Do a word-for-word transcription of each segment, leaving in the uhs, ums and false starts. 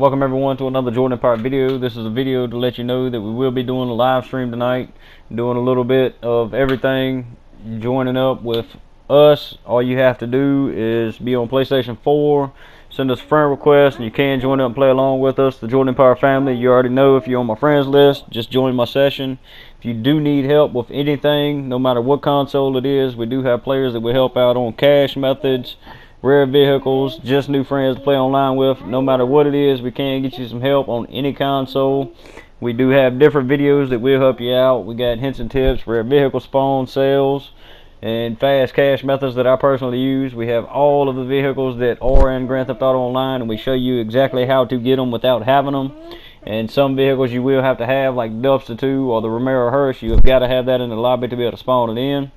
Welcome everyone to another Jordan Empire video. This is a video to let you know that we will be doing a live stream tonight, doing a little bit of everything, joining up with us. All you have to do is be on PlayStation four, send us a friend request, and you can join up and play along with us, the Jordan Empire family. You already know if you're on my friends list, just join my session. If you do need help with anything, no matter what console it is, we do have players that will help out on cash methods, rare vehicles, just new friends to play online with. No matter what it is, we can get you some help on any console. We do have different videos that will help you out. We got hints and tips, rare vehicle spawn, sales, and fast cash methods that I personally use. We have all of the vehicles that are in Grand Theft Auto Online, and we show you exactly how to get them without having them. And some vehicles you will have to have, like Dubsta two or the Romero Hurst. You have got to have that in the lobby to be able to spawn it in.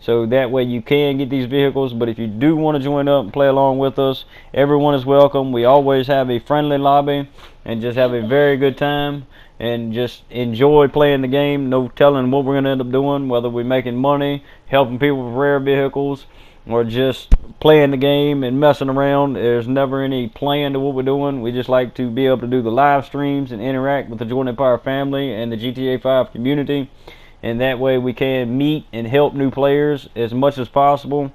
So that way you can get these vehicles. But if you do want to join up and play along with us, everyone is welcome. We always have a friendly lobby and just have a very good time and just enjoy playing the game. No telling what we're going to end up doing, whether we're making money, helping people with rare vehicles, or just playing the game and messing around. There's never any plan to what we're doing. We just like to be able to do the live streams and interact with the Jordan Empire family and the G T A five community. And that way we can meet and help new players as much as possible.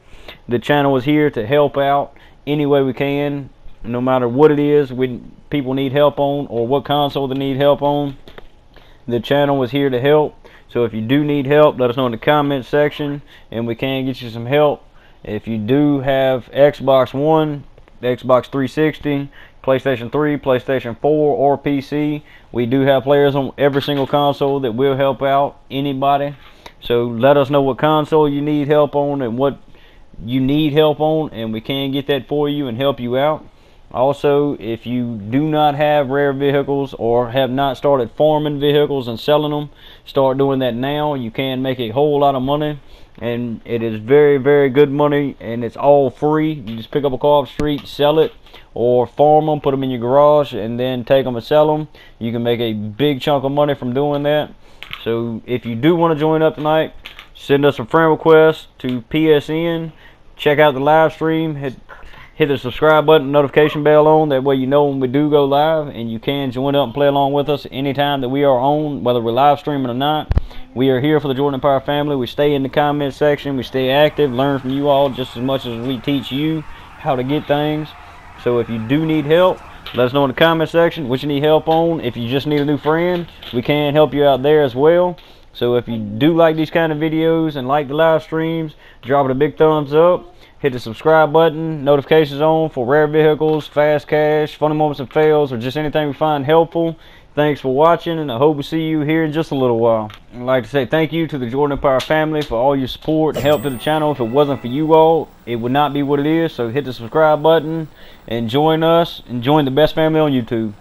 The channel is here to help out any way we can, no matter what it is we people need help on or what console they need help on. The channel is here to help. So if you do need help, let us know in the comment section and we can get you some help. If you do have Xbox One, Xbox three sixty, PlayStation three, PlayStation four, or P C, we do have players on every single console that will help out anybody. So let us know what console you need help on and what you need help on, and we can get that for you and help you out. Also, if you do not have rare vehicles or have not started farming vehicles and selling them, start doing that now. You can make a whole lot of money, and it is very, very good money, and it's all free. You just pick up a car off the street, sell it, or farm them, put them in your garage, and then take them and sell them. You can make a big chunk of money from doing that. So if you do want to join up tonight, send us a friend request to P S N. Check out the live stream. Hit Hit the subscribe button, notification bell on. That way you know when we do go live, and you can join up and play along with us anytime that we are on, whether we're live streaming or not. We are here for the Jordan Empire family. We stay in the comment section. We stay active, learn from you all just as much as we teach you how to get things. So if you do need help, let us know in the comment section what you need help on. If you just need a new friend, we can help you out there as well. So if you do like these kind of videos and like the live streams, drop it a big thumbs up. Hit the subscribe button, notifications on for rare vehicles, fast cash, funny moments and fails, or just anything we find helpful. Thanks for watching, and I hope we see you here in just a little while. I'd like to say thank you to the Jordan Empire family for all your support and help to the channel. If it wasn't for you all, it would not be what it is. So hit the subscribe button and join us and join the best family on YouTube.